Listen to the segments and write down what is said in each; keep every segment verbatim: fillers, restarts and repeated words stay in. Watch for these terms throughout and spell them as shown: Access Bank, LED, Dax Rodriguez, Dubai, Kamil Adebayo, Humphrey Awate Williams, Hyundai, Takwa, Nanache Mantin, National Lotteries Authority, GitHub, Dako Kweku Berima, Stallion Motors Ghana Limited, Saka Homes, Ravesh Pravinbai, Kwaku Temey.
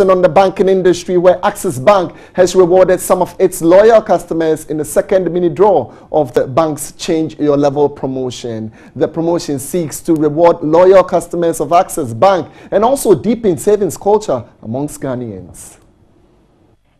On the banking industry, where Access Bank has rewarded some of its loyal customers in the second mini draw of the bank's Change Your Level promotion. The promotion seeks to reward loyal customers of Access Bank and also deepen savings culture amongst Ghanaians.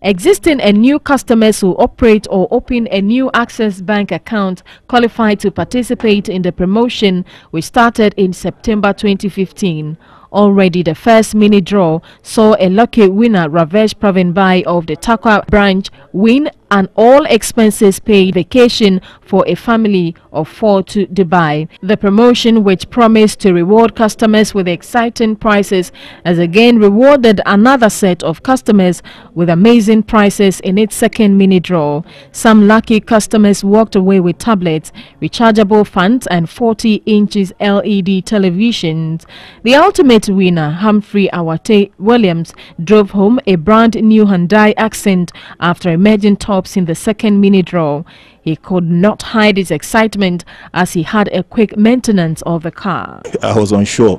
Existing and new customers who operate or open a new Access Bank account qualify to participate in the promotion, which started in September twenty fifteen. Already, the first mini draw saw a lucky winner, Ravesh Pravinbai of the Takwa branch, win an all-expenses-paid vacation for a family of four to Dubai. The promotion, which promised to reward customers with exciting prizes, has again rewarded another set of customers with amazing prizes in its second mini draw. Some lucky customers walked away with tablets, rechargeable phones and forty inches L E D televisions. The ultimate winner, Humphrey Awate Williams, drove home a brand new Hyundai Accent after emerging top in the second mini draw. He could not hide his excitement as he had a quick maintenance of the car. I was unsure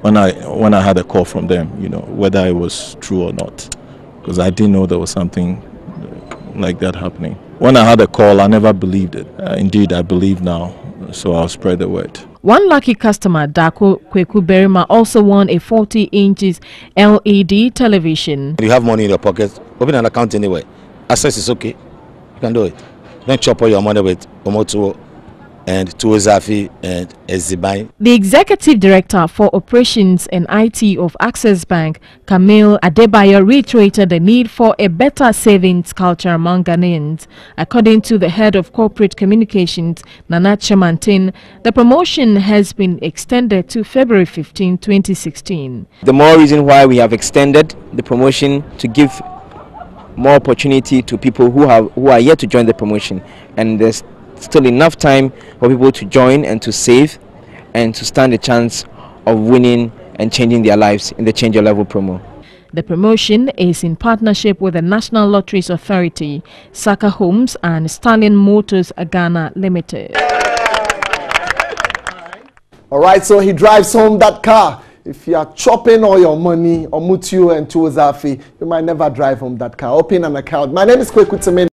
when I when I had a call from them, you know, whether it was true or not, because I didn't know there was something like that happening. When I had a call, I never believed it. Uh, indeed, I believe now, so I'll spread the word. One lucky customer, Dako Kweku Berima, also won a forty inches L E D television. You have money in your pocket, open an account anyway. Access is okay. You can do it. Don't chop all your money with Omoto and Tuozafi and Ezibai. The executive director for operations and I T of Access Bank, Kamil Adebayo, reiterated the need for a better savings culture among Ghanaians. According to the head of corporate communications, Nanache Mantin, the promotion has been extended to February fifteenth, twenty sixteen. The more reason why we have extended the promotion to give more opportunity to people who have who are yet to join the promotion, and there's still enough time for people to join and to save and to stand a chance of winning and changing their lives in the Change Your Level promo. The promotion is in partnership with the National Lotteries Authority, Saka Homes and Stallion Motors Ghana Limited. All right, so he drives home that car. If you are chopping all your money, Omutio and Tuozafi, you might never drive home that car. Open an account. My name is Kwaku Temey.